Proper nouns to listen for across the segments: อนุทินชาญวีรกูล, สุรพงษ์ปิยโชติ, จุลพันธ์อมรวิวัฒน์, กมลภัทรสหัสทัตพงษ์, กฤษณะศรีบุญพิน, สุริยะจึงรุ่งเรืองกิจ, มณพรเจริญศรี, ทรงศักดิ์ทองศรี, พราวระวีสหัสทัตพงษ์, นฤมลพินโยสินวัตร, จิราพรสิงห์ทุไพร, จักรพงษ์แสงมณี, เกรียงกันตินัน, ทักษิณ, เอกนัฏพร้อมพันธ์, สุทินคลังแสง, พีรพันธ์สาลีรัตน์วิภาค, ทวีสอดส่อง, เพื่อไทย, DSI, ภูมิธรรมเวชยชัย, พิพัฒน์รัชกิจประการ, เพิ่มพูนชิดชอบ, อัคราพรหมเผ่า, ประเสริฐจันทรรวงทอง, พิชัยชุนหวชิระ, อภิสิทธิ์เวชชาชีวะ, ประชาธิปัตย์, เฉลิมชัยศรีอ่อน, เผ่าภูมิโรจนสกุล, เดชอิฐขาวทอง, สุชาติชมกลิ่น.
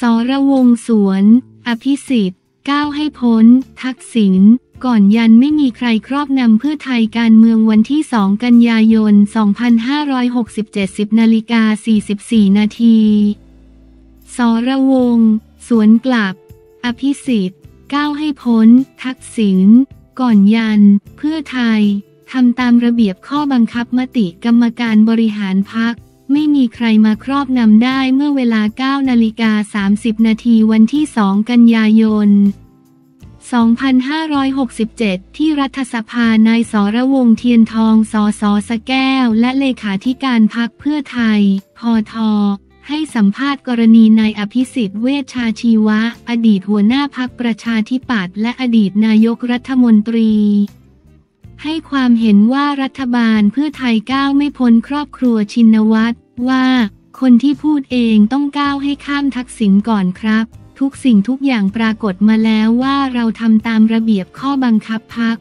สรวงศ์สวนอภิสิทธิ์ก้าวให้พ้นทักษิณก่อนยันไม่มีใครครอบนำเพื่อไทยการเมืองวันที่2 กันยายน 2567 10:44 น.สรวงศ์สวนกลับอภิสิทธิ์ก้าวให้พ้นทักษิณก่อนยันเพื่อไทยทำตามระเบียบข้อบังคับมติกรรมการบริหารพรรคไม่มีใครมาครอบนำได้เมื่อเวลา 9:30 น.วันที่2 กันยายน 2567 ที่รัฐสภานายสรวงศ์เทียนทองสสสะแก้วและเลขาธิการพรรคเพื่อไทยพท.ให้สัมภาษณ์กรณีนายอภิสิทธิ์เวชชาชีวะอดีตหัวหน้าพรรคประชาธิปัตย์และอดีตนายกรัฐมนตรีให้ความเห็นว่ารัฐบาลเพื่อไทยก้าวไม่พ้นครอบครัวชินวัตรว่าคนที่พูดเองต้องก้าวให้ข้ามทักษิณก่อนครับทุกสิ่งทุกอย่างปรากฏมาแล้วว่าเราทำตามระเบียบข้อบังคับพรรค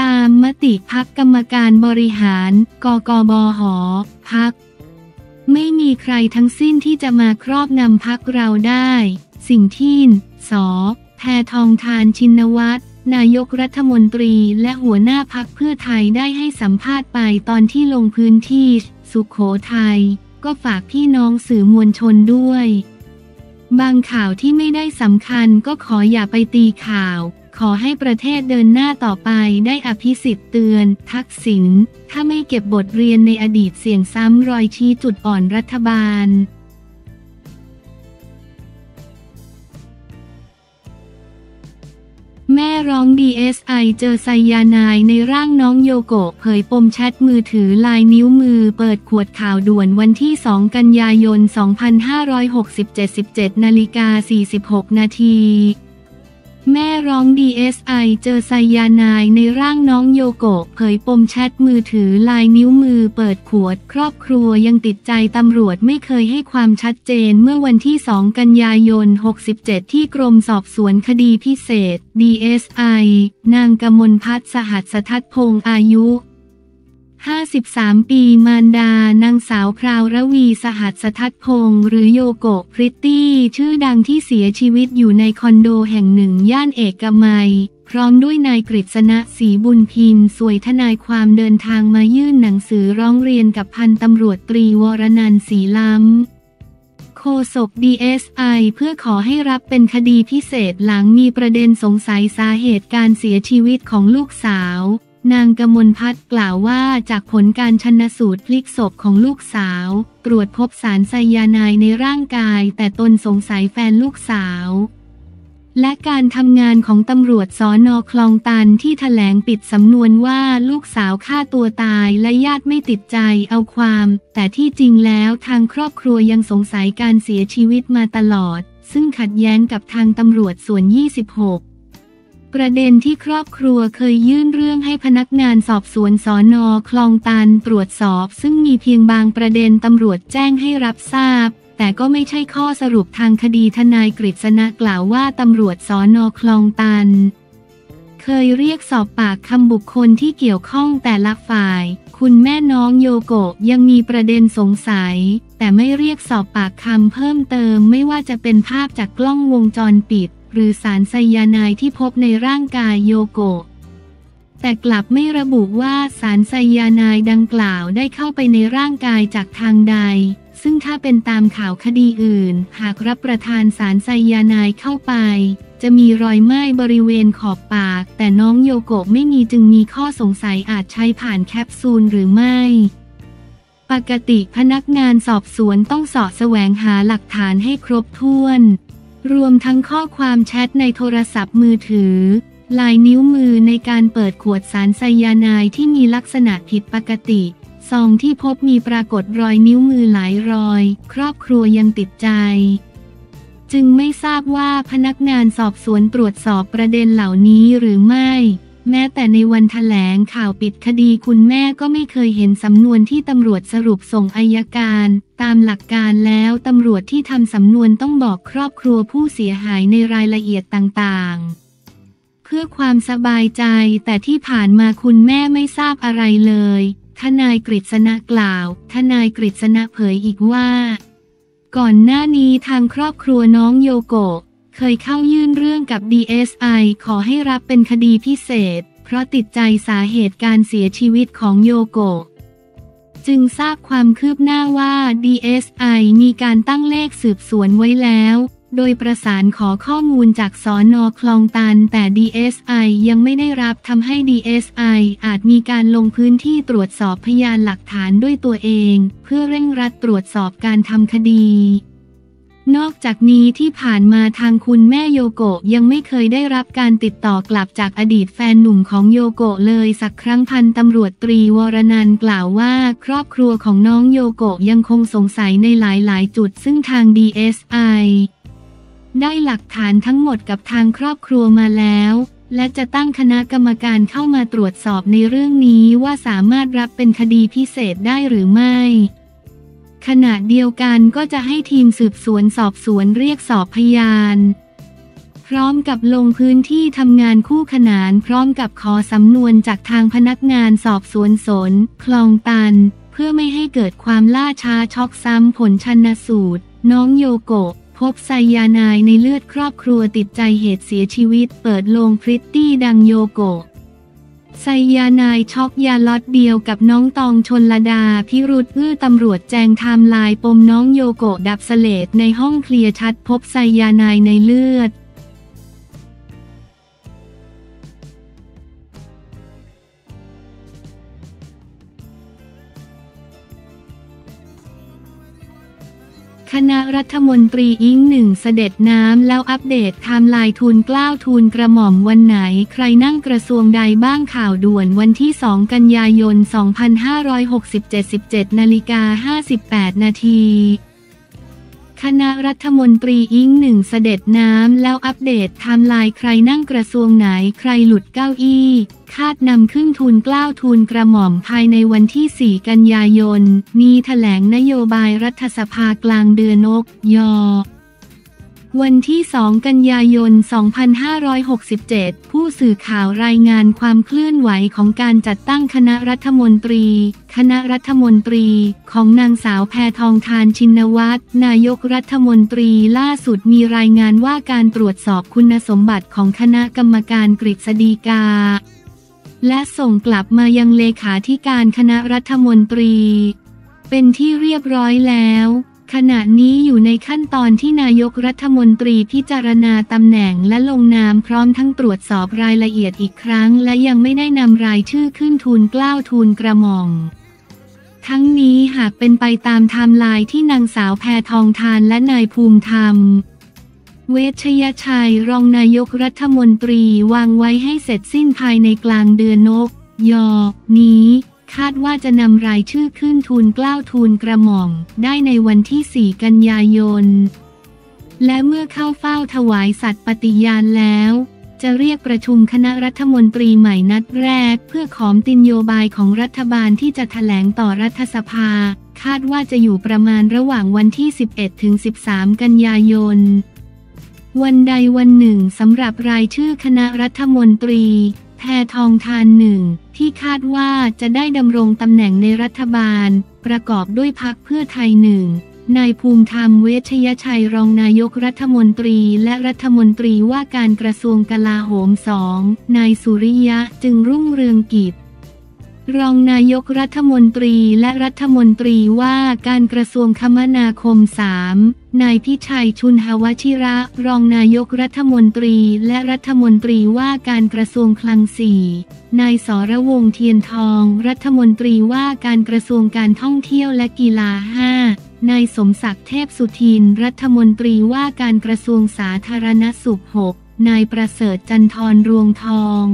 ตามมติพรรคกรรมการบริหารกกบห.พรรคไม่มีใครทั้งสิ้นที่จะมาครอบนำพรรคเราได้สิ่งที่ส.แพทองธารชินวัตรนายกรัฐมนตรีและหัวหน้าพรรคเพื่อไทยได้ให้สัมภาษณ์ไปตอนที่ลงพื้นที่สุโขทัยก็ฝากพี่น้องสื่อมวลชนด้วยบางข่าวที่ไม่ได้สำคัญก็ขออย่าไปตีข่าวขอให้ประเทศเดินหน้าต่อไปได้อภิสิทธิ์เตือนทักษิณถ้าไม่เก็บบทเรียนในอดีตเสี่ยงซ้ำรอยชี้จุดอ่อนรัฐบาลแม่ร้อง DSI เจอไซยาไนด์ในร่างน้องโยโกะเผยปมแชทมือถือลายนิ้วมือเปิดขวดข่าวด่วนวันที่2 กันยายน 2567 17:46 น.แม่ร้อง DSI เจอไซยาไนด์ในร่างน้องโยโกะเผยปมแชทมือถือลายนิ้วมือเปิดขวดครอบครัวยังติดใจตำรวจไม่เคยให้ความชัดเจนเมื่อวันที่2 กันยายน 67ที่กรมสอบสวนคดีพิเศษ DSI นางกมลภัทร สหัสทัตพงษ์อายุ53 ปีมารดานางสาวพราวระวีสหัสทัตพงษ์หรือโยโกะพริตตี้ชื่อดังที่เสียชีวิตอยู่ในคอนโดแห่งหนึ่งย่านเอกมัยพร้อมด้วยนายกฤษณะศรีบุญพินส่วยทนายความเดินทางมายื่นหนังสือร้องเรียนกับพันตำรวจตรีวรนันท์ศรีล้ำโฆษก DSI เพื่อขอให้รับเป็นคดีพิเศษหลังมีประเด็นสงสัยสาเหตุการเสียชีวิตของลูกสาวนางกมลภัทรกล่าวว่าจากผลการชันสูตรพลิกศพของลูกสาวตรวจพบสารไซยาไนด์ในร่างกายแต่ตนสงสัยแฟนลูกสาวและการทำงานของตำรวจสน.คลองตันที่แถลงปิดสำนวนว่าลูกสาวฆ่าตัวตายและญาติไม่ติดใจเอาความแต่ที่จริงแล้วทางครอบครัวยังสงสัยการเสียชีวิตมาตลอดซึ่งขัดแย้งกับทางตำรวจส่วน 26ประเด็นที่ครอบครัวเคยยื่นเรื่องให้พนักงานสอบสวนสน.คลองตันตรวจสอบซึ่งมีเพียงบางประเด็นตำรวจแจ้งให้รับทราบแต่ก็ไม่ใช่ข้อสรุปทางคดีทนายกฤษณะกล่าวว่าตำรวจสน.คลองตันเคยเรียกสอบปากคำบุคคลที่เกี่ยวข้องแต่ละฝ่ายคุณแม่น้องโยโกะยังมีประเด็นสงสัยแต่ไม่เรียกสอบปากคำเพิ่มเติมไม่ว่าจะเป็นภาพจากกล้องวงจรปิดหรือสารไซยาไนด์ที่พบในร่างกายโยโกะแต่กลับไม่ระบุว่าสารไซยาไนด์ดังกล่าวได้เข้าไปในร่างกายจากทางใดซึ่งถ้าเป็นตามข่าวคดีอื่นหากรับประทานสารไซยาไนด์เข้าไปจะมีรอยไหม้บริเวณขอบปากแต่น้องโยโกะไม่มีจึงมีข้อสงสัยอาจใช้ผ่านแคปซูลหรือไม่ปกติพนักงานสอบสวนต้องเสาะแสวงหาหลักฐานให้ครบถ้วนรวมทั้งข้อความแชทในโทรศัพท์มือถือลายนิ้วมือในการเปิดขวดสารไซยาไนด์ที่มีลักษณะผิดปกติซองที่พบมีปรากฏรอยนิ้วมือหลายรอยครอบครัวยังติดใจจึงไม่ทราบว่าพนักงานสอบสวนตรวจสอบประเด็นเหล่านี้หรือไม่แม้แต่ในวันแถลงข่าวปิดคดีคุณแม่ก็ไม่เคยเห็นสำนวนที่ตำรวจสรุปส่งอัยการตามหลักการแล้วตำรวจที่ทำสำนวนต้องบอกครอบครัวผู้เสียหายในรายละเอียดต่างๆเพื่อความสบายใจแต่ที่ผ่านมาคุณแม่ไม่ทราบอะไรเลยทนายกฤษณะกล่าวทนายกฤษณะเผยอีกว่า ก่อนหน้านี้ทางครอบครัวน้องโยโกะเคยเข้ายื่นเรื่องกับ DSI ขอให้รับเป็นคดีพิเศษเพราะติดใจสาเหตุการเสียชีวิตของโยโกะจึงทราบความคืบหน้าว่า DSI มีการตั้งเลขสืบสวนไว้แล้วโดยประสานขอข้อมูลจากสน.คลองตันแต่ DSI ยังไม่ได้รับทำให้ DSI อาจมีการลงพื้นที่ตรวจสอบพยานหลักฐานด้วยตัวเองเพื่อเร่งรัดตรวจสอบการทำคดีนอกจากนี้ที่ผ่านมาทางคุณแม่โยโกะยังไม่เคยได้รับการติดต่อกลับจากอดีตแฟนหนุ่มของโยโกะเลยสักครั้งพันตำรวจตรีวรนันท์กล่าวว่าครอบครัวของน้องโยโกะยังคงสงสัยในหลายๆจุดซึ่งทาง DSI ได้หลักฐานทั้งหมดกับทางครอบครัวมาแล้วและจะตั้งคณะกรรมการเข้ามาตรวจสอบในเรื่องนี้ว่าสามารถรับเป็นคดีพิเศษได้หรือไม่ขณะเดียวกันก็จะให้ทีมสืบสวนสอบสวนเรียกสอบพยานพร้อมกับลงพื้นที่ทำงานคู่ขนานพร้อมกับขอสำนวนจากทางพนักงานสอบสวนสนคลองตันเพื่อไม่ให้เกิดความล่าช้าช็อกซ้ำผลชันสูตรน้องโยโกะพบไซยาไนด์ในเลือดครอบครัวติดใจเหตุเสียชีวิตเปิดโลงพริตตี้ดังโยโกะไซยาไนด์ช็อกยาล็อตเดียวกับน้องตองชลดาพิรุธตำรวจแจงไทม์ไลน์ปมน้องโยโกะดับสเลดในห้องเคลียร์ชัดพบไซยาไนด์ในเลือดคณะรัฐมนตรีอิงหนึ่งเสด็จน้ำแล้วอัปเดตไทม์ไลน์ทูลเกล้าทูลกระหม่อมวันไหนใครนั่งกระทรวงใดบ้างข่าวด่วนวันที่2 กันยายน 2567 17:58 นาทีคณะรัฐมนตรีอิงหนึ่งเสด็จน้ำแล้วอัปเดตไทม์ไลน์ใครนั่งกระทรวงไหนใครหลุดเก้าอี้คาดนำขึ้นทูลเกล้าทูลกระหม่อมภายในวันที่4 กันยายนมีแถลงนโยบายรัฐสภากลางเดือนวันที่2 กันยายน 2567ผู้สื่อข่าวรายงานความเคลื่อนไหวของการจัดตั้งคณะรัฐมนตรีของนางสาวแพทองธารชินวัตรนายกรัฐมนตรีล่าสุดมีรายงานว่าการตรวจสอบคุณสมบัติของคณะกรรมการกฤษฎีกาและส่งกลับมายังเลขาธิการคณะรัฐมนตรีเป็นที่เรียบร้อยแล้วขณะนี้อยู่ในขั้นตอนที่นายกรัฐมนตรีพิจารณาตำแหน่งและลงนามพร้อมทั้งตรวจสอบรายละเอียดอีกครั้งและยังไม่ได้นำรายชื่อขึ้นทูลเกล้าทูลกระหม่อมทั้งนี้หากเป็นไปตามไทม์ไลน์ที่นางสาวแพทองธารและนายภูมิธรรมเวชยชัยรองนายกรัฐมนตรีวางไว้ให้เสร็จสิ้นภายในกลางเดือนนี้คาดว่าจะนำรายชื่อขึ้นทูลเกล้าทูลกระหม่อมได้ในวันที่4 กันยายนและเมื่อเข้าเฝ้าถวายสัตย์ปฏิญาณแล้วจะเรียกประชุมคณะรัฐมนตรีใหม่นัดแรกเพื่อขอมตินโยบายของรัฐบาลที่จะแถลงต่อรัฐสภาคาดว่าจะอยู่ประมาณระหว่างวันที่11 ถึง 13 กันยายนวันใดวันหนึ่งสำหรับรายชื่อคณะรัฐมนตรีแพทองธาร1ที่คาดว่าจะได้ดำรงตำแหน่งในรัฐบาลประกอบด้วยพรรคเพื่อไทย1นายภูมิธรรมเวชยชัยรองนายกรัฐมนตรีและรัฐมนตรีว่าการกระทรวงกลาโหม2นายสุริยะจึงรุ่งเรืองกิจรองนายกรัฐมนตรีและรัฐมนตรีว่าการกระทรวงคมนาคม3นายพิชัยชุนหวชิระรองนายกรัฐมนตรีและรัฐมนตรีว่าการกระทรวงคลัง4นายสรวงศ์เทียนทองรัฐมนตรีว่าการกระทรวงการท่องเที่ยวและกีฬา5นายสมศักดิ์เทพสุทินรัฐมนตรีว่าการกระทรวงสาธารณสุข6นายประเสริฐจันทรรวงทอง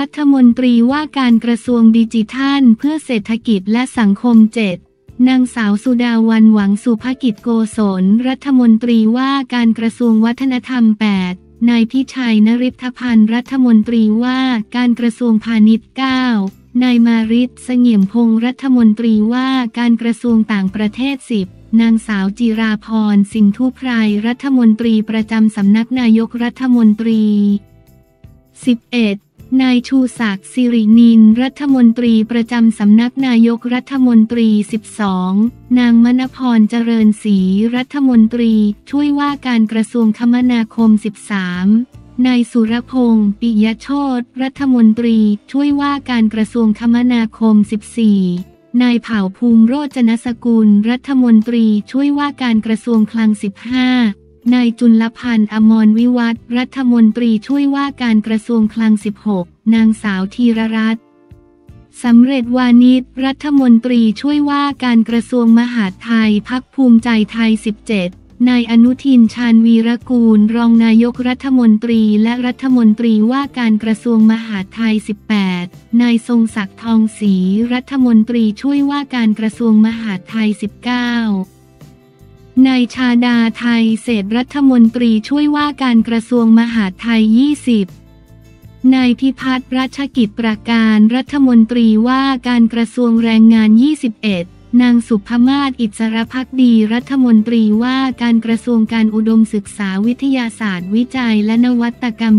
รัฐมนตรีว่าการกระทรวงดิจิทัลเพื่อเศรษฐกิจและสังคม7นางสาวสุดาวันหวังสุภกิจโกศลรัฐมนตรีว่าการกระทรวงวัฒนธรรม8นายพิชัยนฤทธพันธ์รัฐมนตรีว่าการกระทรวงพาณิชย์9นายมาริศเสงี่ยมพงศ์รัฐมนตรีว่าการกระทรวงต่างประเทศ10นางสาวจิราพรสิงห์ทุไพรรัฐมนตรีประจำสำนักนายกรัฐมนตรี11 นายชูศักดิ์ สิรินินรัฐมนตรีประจำสำนักนายกรัฐมนตรี 12 นางมณพรเจริญศรีรัฐมนตรีช่วยว่าการกระทรวงคมนาคม 13 นายสุรพงษ์ปิยโชติรัฐมนตรีช่วยว่าการกระทรวงคมนาคม 14 นายเผ่าภูมิโรจนสกุลรัฐมนตรีช่วยว่าการกระทรวงคลัง 15นายจุลพันธ์อมรวิวัฒน์รัฐมนตรีช่วยว่าการกระทรวงคลัง 16 นางสาวธีรรัตน์สำเร็จวานิชรัฐมนตรีช่วยว่าการกระทรวงมหาดไทยพรรคภูมิใจไทย 17 นายอนุทินชาญวีรกูลรองนายกรัฐมนตรีและรัฐมนตรีว่าการกระทรวงมหาดไทย 18 นายทรงศักดิ์ทองศรีรัฐมนตรีช่วยว่าการกระทรวงมหาดไทย 19นายชาดาไทยเศรษฐรัฐมนตรีช่วยว่าการกระทรวงมหาดไทย 20 นายพิพัฒน์รัชกิจประการรัฐมนตรีว่าการกระทรวงแรงงาน 21 นางสุภมาศอิสรภักดีรัฐมนตรีว่าการกระทรวงการอุดมศึกษาวิทยาศาสตร์วิจัยและนวัตกรรม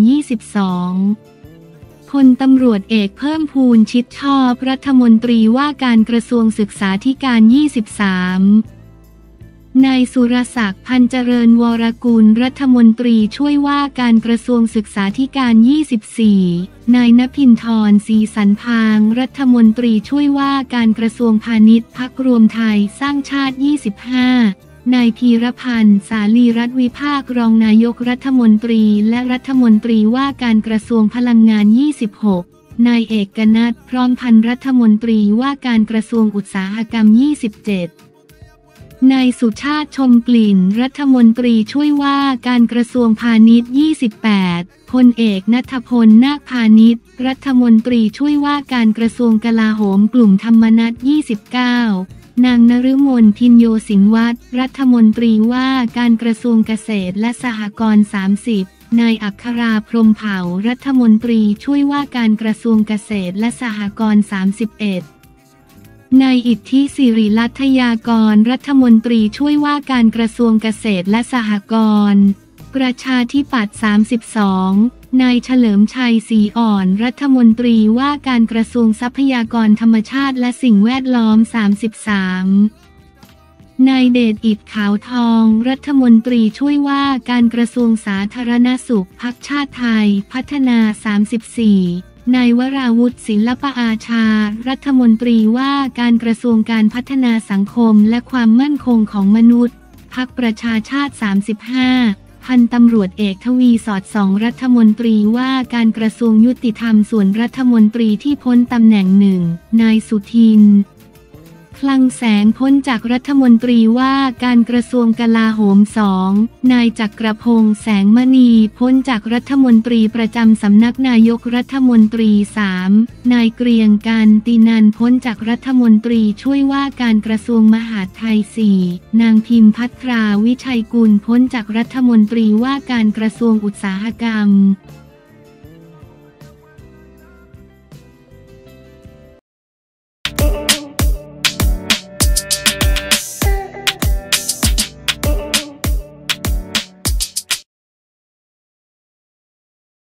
22พลตำรวจเอกเพิ่มพูนชิดชอบรัฐมนตรีว่าการกระทรวงศึกษาธิการ 23นายสุรศักดิ์พันเจริญวรกุลรัฐมนตรีช่วยว่าการกระทรวงศึกษาธิการ 24 นายณพินทรศรีสันพางรัฐมนตรีช่วยว่าการกระทรวงพาณิชย์พรรครวมไทยสร้างชาติ 25 นายพีรพันธ์สาลีรัตน์วิภาครองนายกรัฐมนตรีและรัฐมนตรีว่าการกระทรวงพลังงาน 26 นายเอกนัฏพร้อมพันธ์รัฐมนตรีว่าการกระทรวงอุตสาหกรรม 27นายสุชาติชมกลิ่นรัฐมนตรีช่วยว่าการกระทรวงพาณิชย์ 28 พลเอกณัฐพลนาคพาณิชย์รัฐมนตรีช่วยว่าการกระทรวงกลาโหมกลุ่มธรรมนัส 29 นางนฤมลพินโยสินวัตรรัฐมนตรีว่าการกระทรวงเกษตรและสหกรณ์ 30 นายอัคราพรหมเผ่ารัฐมนตรีช่วยว่าการกระทรวงเกษตรและสหกรณ์ 31นายอิทธิศิริลัทยากรรัฐมนตรีช่วยว่าการกระทรวงเกษตรและสหกรณ์ประชาธิปัตย์ 32 นายเฉลิมชัยศรีอ่อนรัฐมนตรีว่าการกระทรวงทรัพยากรธรรมชาติและสิ่งแวดล้อม 33 นายเดชอิฐขาวทองรัฐมนตรีช่วยว่าการกระทรวงสาธารณสุขพรรคชาติไทยพัฒนา 34นายวราวุธศิลปอาชารัฐมนตรีว่าการกระทรวงการพัฒนาสังคมและความมั่นคงของมนุษย์พรรคประชาชาติ 35 พันตำรวจเอกทวีสอดส่องรัฐมนตรีว่าการกระทรวงยุติธรรมส่วนรัฐมนตรีที่พ้นตำแหน่ง 1 นายสุทินคลังแสงพ้นจากรัฐมนตรีว่าการกระทรวงกลาโหม 2 นายจักรพงษ์แสงมณีพ้นจากรัฐมนตรีประจำสำนักนายกรัฐมนตรี 3 นายเกรียงกันตินันพ้นจากรัฐมนตรีช่วยว่าการกระทรวงมหาดไทย 4 นางพิมพัทราวิชัยกุลพ้นจากรัฐมนตรีว่าการกระทรวงอุตสาหกรรม